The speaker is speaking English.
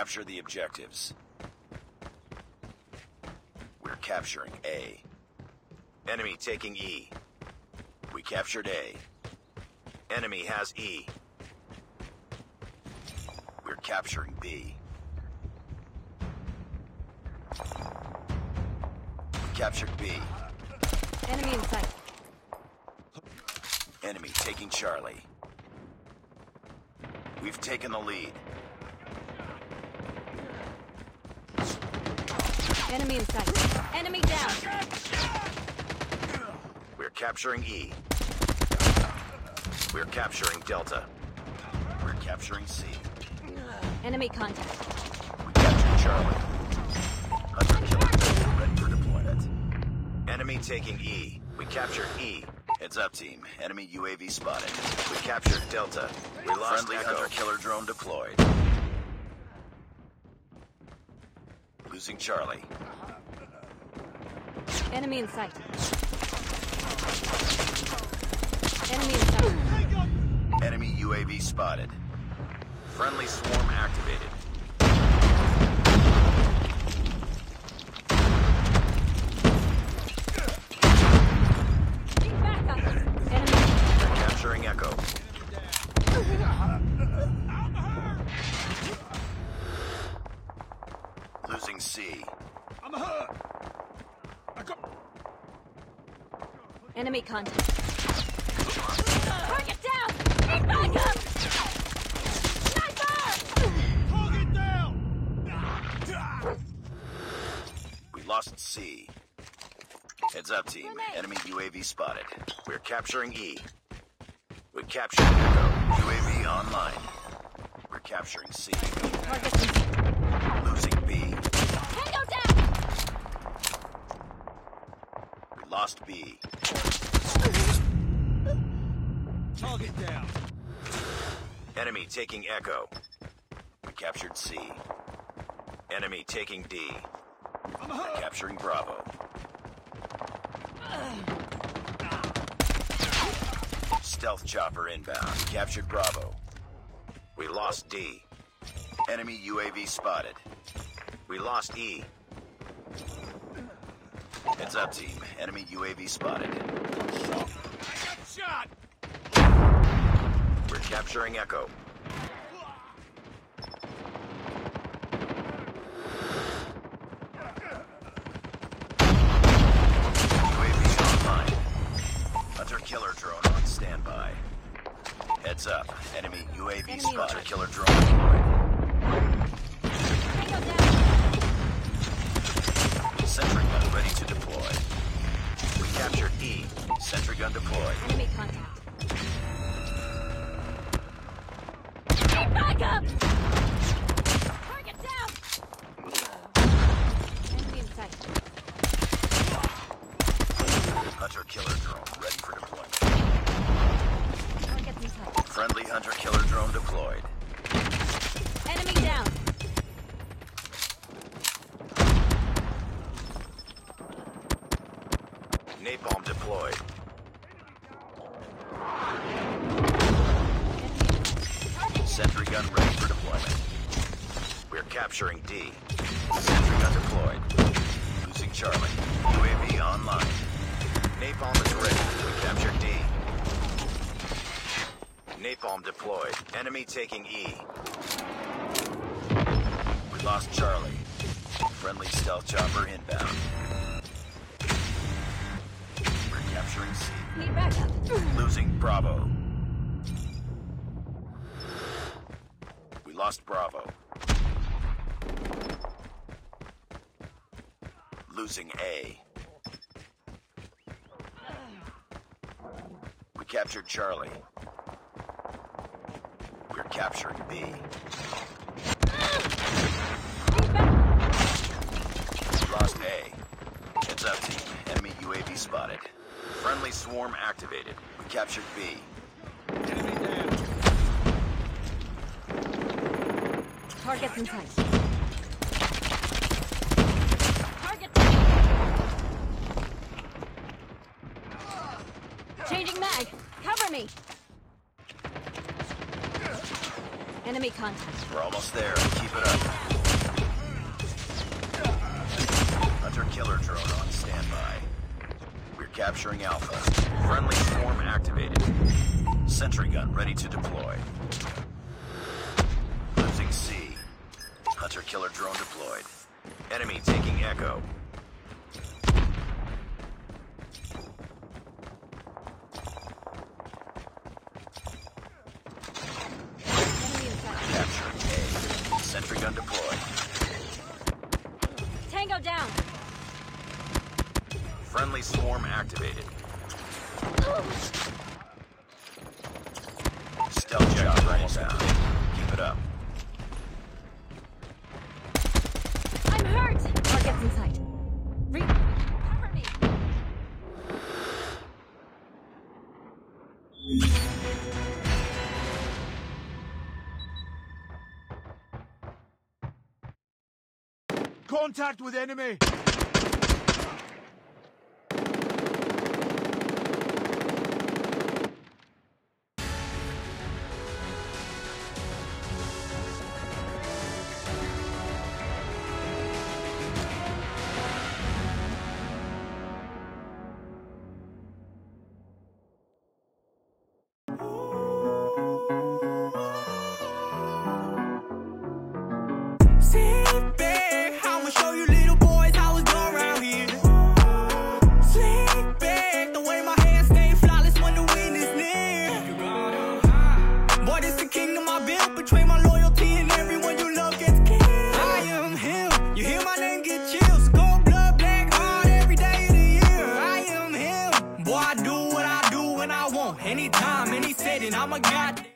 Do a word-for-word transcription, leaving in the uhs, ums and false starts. Capture the objectives. We're capturing A. Enemy taking E. We captured A. Enemy has E. We're capturing B. We captured B. Enemy in sight. Enemy taking Charlie. We've taken the lead. Enemy in sight. Enemy down. We're capturing E. We're capturing Delta. We're capturing C. Enemy contact. We captured Charlie. Hunter killer ready for deployment. Enemy taking E. We captured E. Heads up, team. Enemy U A V spotted. We captured Delta. We lost Friendly Echo. Hunter killer drone deployed. Losing Charlie. Enemy in sight. Enemy in sight. Enemy U A V spotted. Friendly swarm activated. Enemy contact. Target down! Need backup! Sniper! Target down! We lost C. Heads up, team. Enemy U A V spotted. We're capturing E. We captured Echo. U A V online. We're capturing C. Target C. Losing B. Tango down! We lost B. Target down. Enemy taking Echo. We captured C. Enemy taking D. We're capturing Bravo. Stealth chopper inbound. Captured Bravo. We lost D. Enemy U A V spotted. We lost E. Heads up, team. Enemy U A V spotted. Shot. We're capturing Echo. U A V online. Hunter killer drone on standby. Heads up. Enemy U A V Enemy spotted. Hunter killer drone. Sentry gun ready to deploy. We captured E. Sentry gun deployed. Enemy contact. Back up! Target down! Enemy in sight. Hunter killer drone ready for deployment. Target in sight. Friendly hunter killer drone deployed. Enemy down. Napalm deployed. Sentry gun ready for deployment. We're capturing D. Sentry gun deployed. Losing Charlie. U A V online. Napalm is ready. We captured D. Napalm deployed. Enemy taking E. We lost Charlie. Friendly stealth chopper inbound. We're capturing C. Need backup. Losing Bravo. Lost Bravo. Losing A. We captured Charlie. We're capturing B. Lost A. Heads up, team. Enemy U A V spotted. Friendly swarm activated. We captured B. Target's in sight. Target. Changing mag. Cover me. Enemy contact. We're almost there. Keep it up. Hunter killer drone on standby. We're capturing Alpha. Friendly swarm activated. Sentry gun ready to deploy. Losing C. Hunter killer drone deployed. Enemy taking Echo. Gun deployed. Tango down. Friendly swarm activated. Stealth job almost down. Keep it up. I'm hurt. Target's in sight. Re cover me. Contact with enemy! I'm a god.